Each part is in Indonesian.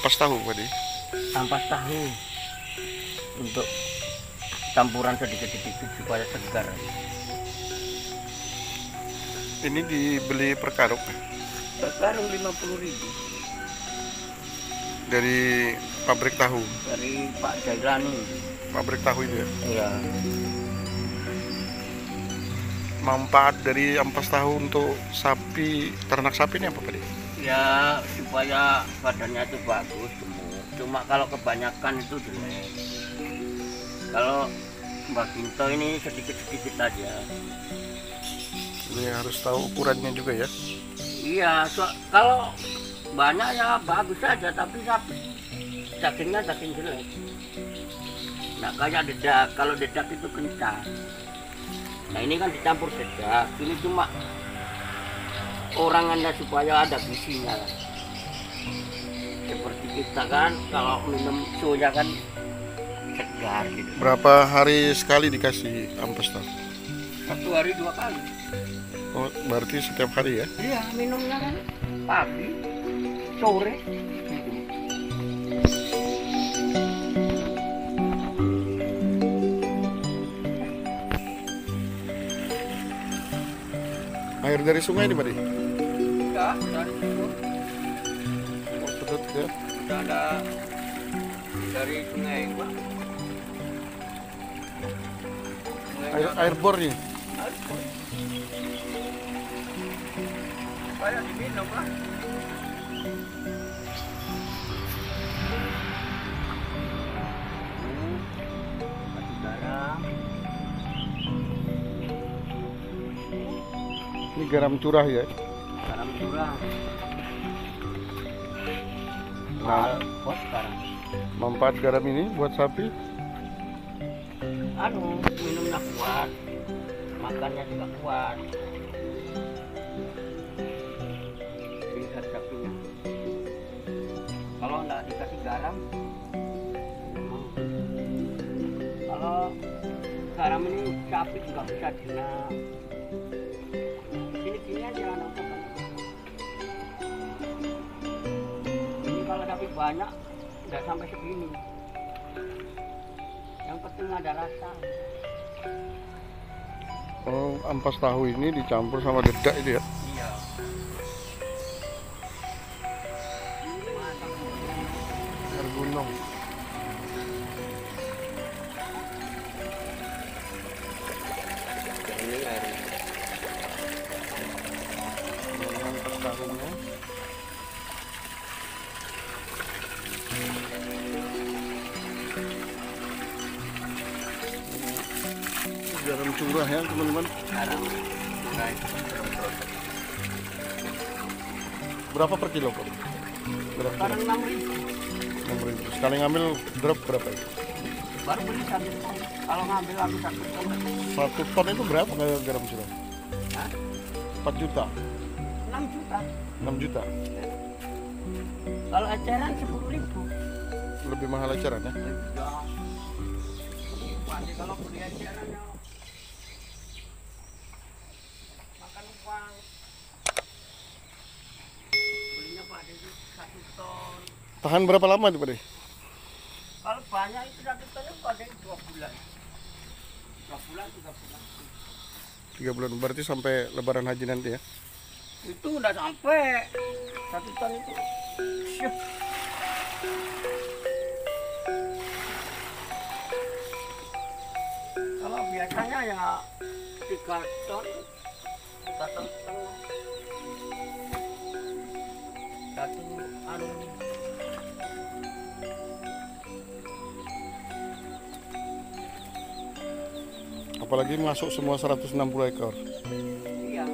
ampas tahu tadi. Ampas tahu untuk campuran sedikit-sedikit supaya segar. Ini dibeli per karung? Per karung 50.000. Dari pabrik tahu? Dari Pak Jairani. Pabrik tahu itu ya? Iya. Manfaat dari ampas tahu untuk sapi, ternak sapi ini apa tadi? Ya, supaya badannya itu bagus, gemuk. Cuma kalau kebanyakan itu jelek. Kalau Mbak Kinto ini sedikit-sedikit aja. Ini harus tahu ukurannya juga ya? Iya, kalau banyak ya bagus saja, tapi dagingnya daging jelek. Nah, kayak dedak, kalau dedak itu kencang. Nah, ini kan dicampur dedak, ini cuma orang Anda supaya ada gisinya. Seperti kita kan kalau minum soya kan segar gitu. Berapa hari sekali dikasih ampas tahu? 1 hari 2 kali. Oh, berarti setiap hari ya? Iya, minumnya kan pagi, sore. Air dari sungai ini, Pak D? Enggak, dari sumur. Oh, pedut ya? Sudah ada dari sungai, Pak. Air bor nih? Air bor. Banyak diminum, Pak. Kasih garam. Ini garam curah ya? Garam curah. Nah, manfaat garam ini buat sapi? Anu, minumnya kuat, makannya juga kuat. Lihat sapinya. Kalau nggak dikasih garam, kalau garam ini sapi juga bisa jinak. Ini kalau sapi banyak nggak sampai segini. Yang penting ada rasa. Oh, ampas tahu ini dicampur sama dedak itu ya? Iya. Air gunung. Ini air. Tahunnya. Garam curah ya teman-teman. Berapa per kilo, Pak? Sekarang 6.000. Sekali ngambil drop berapa itu? Baru beli 1 ton. Kalau ngambil aku 1 ton. 1 ton itu berapa garam curah? 4 juta. 6 juta. Kalau eceran 10.000. Lebih mahal eceran ya? Iya. Kalau beli eceran makan uang. Belinya Pak D 1 ton. Tahan berapa lama itu, Pak D? Kalau banyak itu 1 tonnya Pak D 2 bulan. 2 bulan 3 bulan. 3 bulan berarti sampai Lebaran Haji nanti ya? Itu udah sampai 1 ton itu. Syuh. Kalau biasanya ya 3 ton, 3 ton setengah. Satu anu. Apalagi masuk semua 160 ekor. Iya.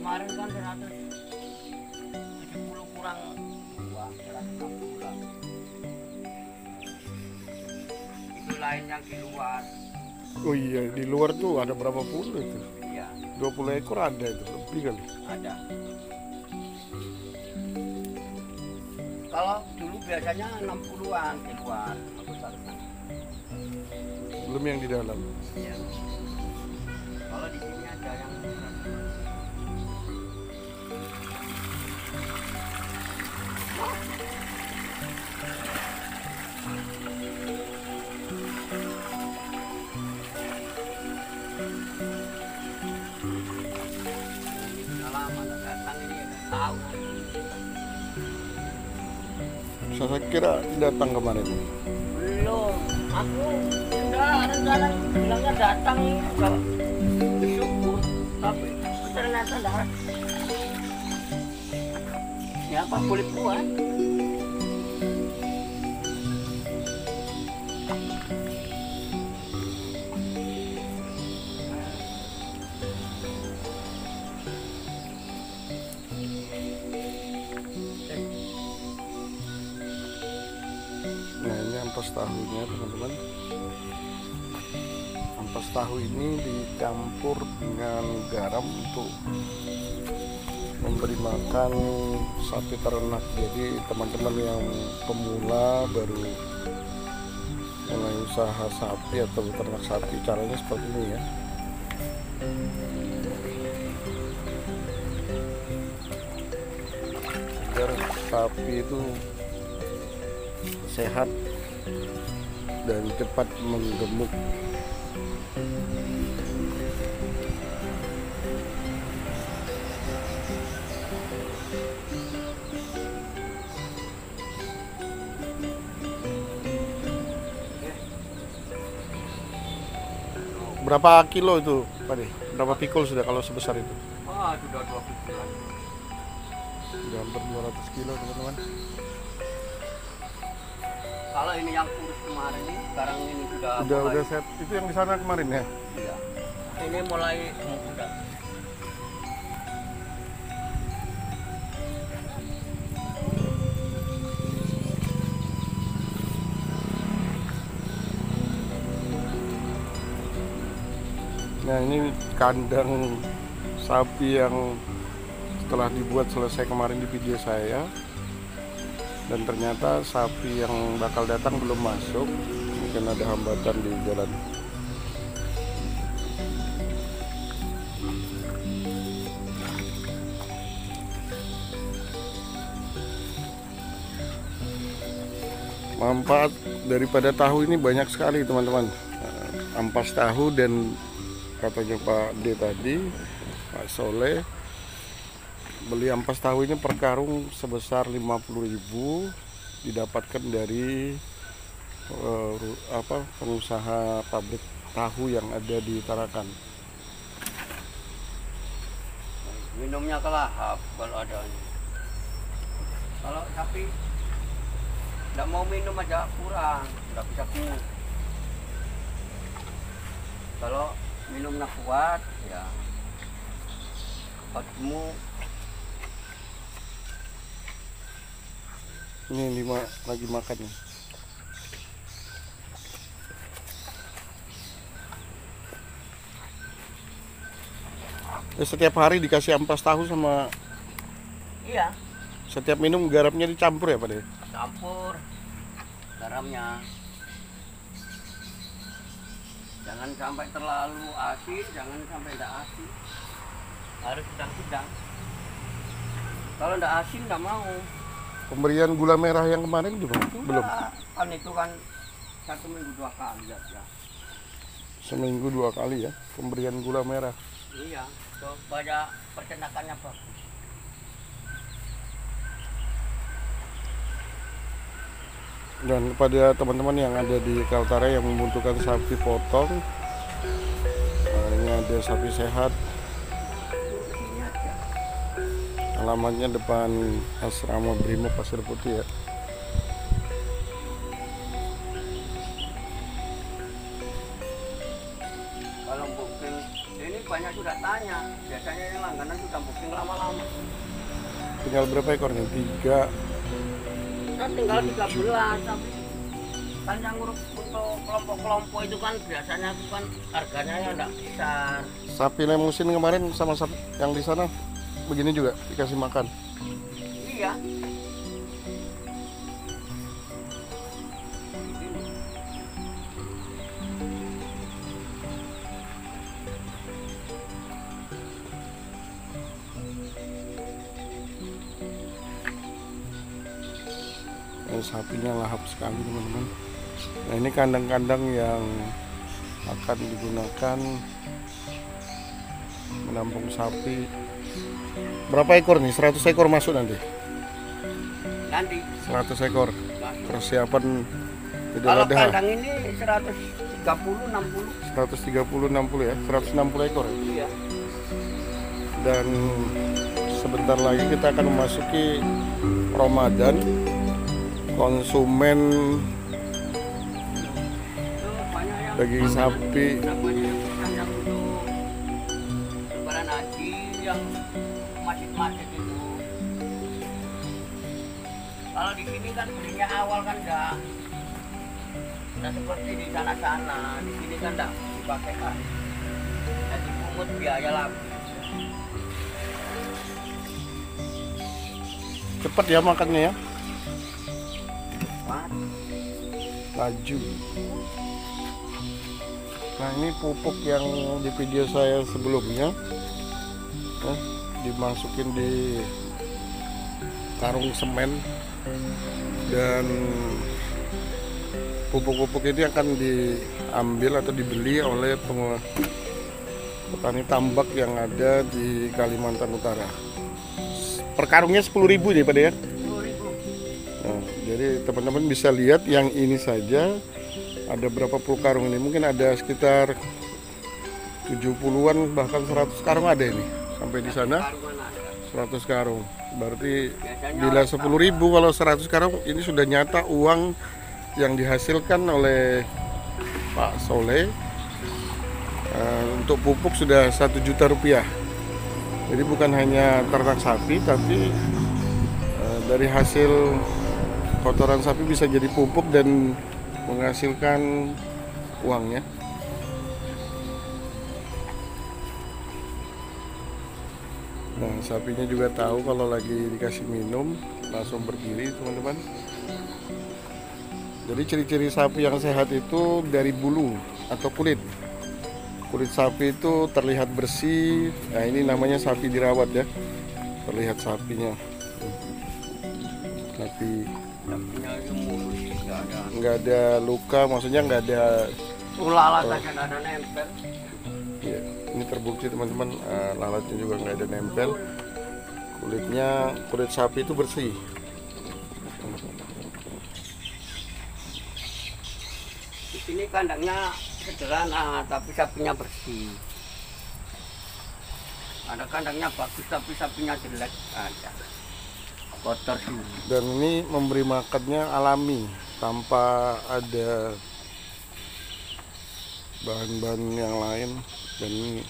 Kemarin kan 170 kurang 2, 160 kurang. Itu lain yang di luar. Oh iya, di luar tuh ada berapa puluh itu? Iya. 20 ekor ada itu, lebih kali? Ada. Kalau dulu biasanya 60-an di luar. Belum yang di dalam? Iya. Kalau di sini ada yang Saya kira datang kemarin. Belum. Aku rencana bilangnya datang kalau bersyukur, tapi ternyata tidak. Ya apa boleh buat? Ampas tahunya, teman-teman. Ampas tahu ini dicampur dengan garam untuk memberi makan sapi ternak. Jadi teman-teman yang pemula baru mulai usaha sapi atau ternak sapi, caranya seperti ini ya. Agar sapi itu sehat dan cepat menggemuk. Berapa kilo itu, Pak D? Berapa pikul sudah kalau sebesar itu? Ah, sudah 2 pikulan. Sudah hampir 200 kilo, teman-teman. Kalau ini yang kurus kemarin ini, sekarang ini sudah set. Itu yang di sana kemarin ya? Iya. Ini mulai muda. Nah, ini kandang sapi yang setelah dibuat selesai kemarin di video saya. Dan ternyata sapi yang bakal datang belum masuk, mungkin ada hambatan di jalan. Manfaat daripada tahu ini banyak sekali, teman-teman. Ampas tahu dan katanya Pak D tadi, Pak Soleh, beli ampas tahu ini per karung sebesar 50.000 didapatkan dari pengusaha pabrik tahu yang ada di Tarakan. Minumnya kelahap kalau ada. Kalau tapi tidak mau minum aja kurang, tidak bisa minum. Kalau minumnya kuat, ya ketemu. Ini lagi makan nih. Setiap hari dikasih ampas tahu sama. Iya. Setiap minum garamnya dicampur ya Pak De? Campur garamnya. Jangan sampai terlalu asin, jangan sampai tidak asin. Harus sedang-sedang. Kalau tidak asin tidak mau. Pemberian gula merah yang kemarin juga belum? Kan itu kan 1 minggu 2 kali ya. 1 minggu 2 kali ya, pemberian gula merah. Iya, banyak pertenakannya bagus. Dan kepada teman-teman yang ada di Kaltara yang membutuhkan sapi potong, ini ada sapi sehat. Alamatnya depan asrama Brimo Pasir Putih ya. Kalau booking ini banyak sudah tanya, biasanya yang langganan sudah booking lama-lama. Tinggal berapa ekor nih? 3. Kan tinggal 13, tapi kan yang ngurus untuk kelompok-kelompok itu kan biasanya itu kan harganya tidak besar. Sapi Lemosin kemarin sama sapi yang di sana begini juga dikasih makan. Iya. Sapinya lahap sekali teman-teman. Nah ini kandang-kandang yang akan digunakan menampung sapi. Berapa ekor nih? 100 ekor masuk nanti? 100 ekor. persiapan idul adha. Kandang ini 130-60. 130-60 ya, 160 ekor. Iya. Dan sebentar lagi kita akan memasuki Ramadan. Konsumen daging sapi lebaran haji yang masjid-masjid itu. Kalau di sini kan belinya awal kan enggak. Nah, seperti di sana-sana, di sini kan enggak dipakai kan. Jadi pungut biaya lagi. Cepat ya makannya ya. Laju. Nah, ini pupuk yang di video saya sebelumnya dimasukin di karung semen, dan pupuk-pupuk ini akan diambil atau dibeli oleh petani tambak yang ada di Kalimantan Utara. Per karungnya 10.000 deh Pak D ya. Nah, jadi teman-teman bisa lihat yang ini saja ada berapa puluh karung ini, mungkin ada sekitar 70-an bahkan 100 karung ada ini sampai di sana. 100 karung berarti bila 10.000, kalau 100 karung ini sudah nyata uang yang dihasilkan oleh Pak Soleh untuk pupuk sudah 1 juta rupiah. Jadi bukan hanya ternak sapi, tapi dari hasil kotoran sapi bisa jadi pupuk dan menghasilkan uangnya. Nah, sapinya juga tahu kalau lagi dikasih minum langsung berdiri, teman-teman. Jadi ciri-ciri sapi yang sehat itu dari bulu atau kulit. Kulit sapi itu terlihat bersih. Nah, ini namanya sapi dirawat ya. Terlihat sapinya. Tapi nggak ada luka, maksudnya nggak ada lalat, nggak ada nempel. Ya, ini terbukti teman-teman, lalatnya juga nggak ada nempel. Kulitnya, kulit sapi itu bersih. Di sini kandangnya sederhana, tapi sapinya bersih. Ada kandangnya bagus, tapi sapinya jelek ada. Kotor. Dan ini memberi makannya alami tanpa ada bahan-bahan yang lain. Dan ini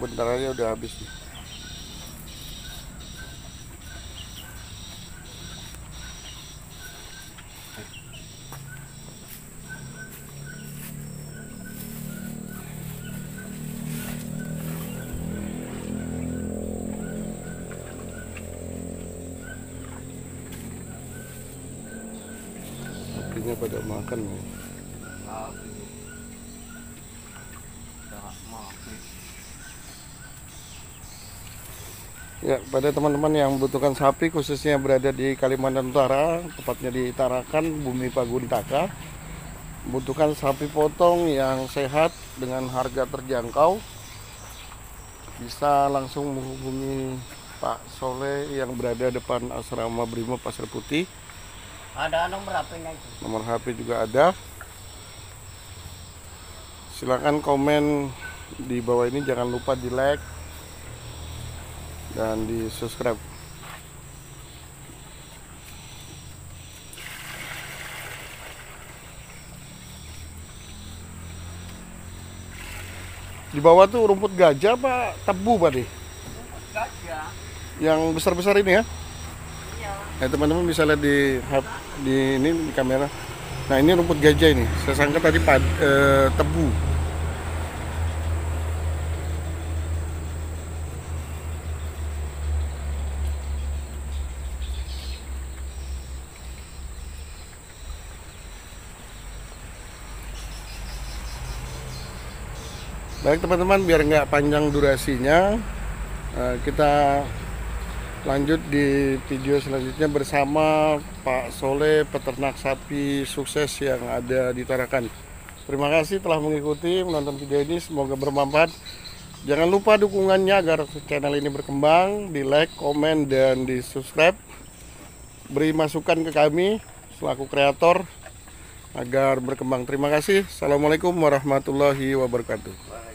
bentar aja udah habis nih. Sapinya pada makan nih. Ya, pada teman-teman yang membutuhkan sapi khususnya berada di Kalimantan Utara, tepatnya di Tarakan, Bumi Paguntaka, membutuhkan sapi potong yang sehat dengan harga terjangkau, bisa langsung menghubungi Pak Soleh yang berada depan asrama Brimo Pasir Putih. Ada nomor HP-nya itu. Nomor HP juga ada. Silakan komen di bawah ini, jangan lupa di like dan di subscribe. Di bawah tuh rumput gajah apa tebu Pak D? Rumput gajah. Yang besar-besar ini ya? Iya. Nah, teman-teman bisa lihat di ini di kamera. Nah, ini rumput gajah ini. Saya sangka tadi tebu. Baik teman-teman, biar nggak panjang durasinya, kita lanjut di video selanjutnya bersama Pak Soleh, peternak sapi sukses yang ada di Tarakan. Terima kasih telah mengikuti, menonton video ini, semoga bermanfaat. Jangan lupa dukungannya agar channel ini berkembang, di like, komen, dan di subscribe. Beri masukan ke kami selaku kreator agar berkembang. Terima kasih. Assalamualaikum warahmatullahi wabarakatuh.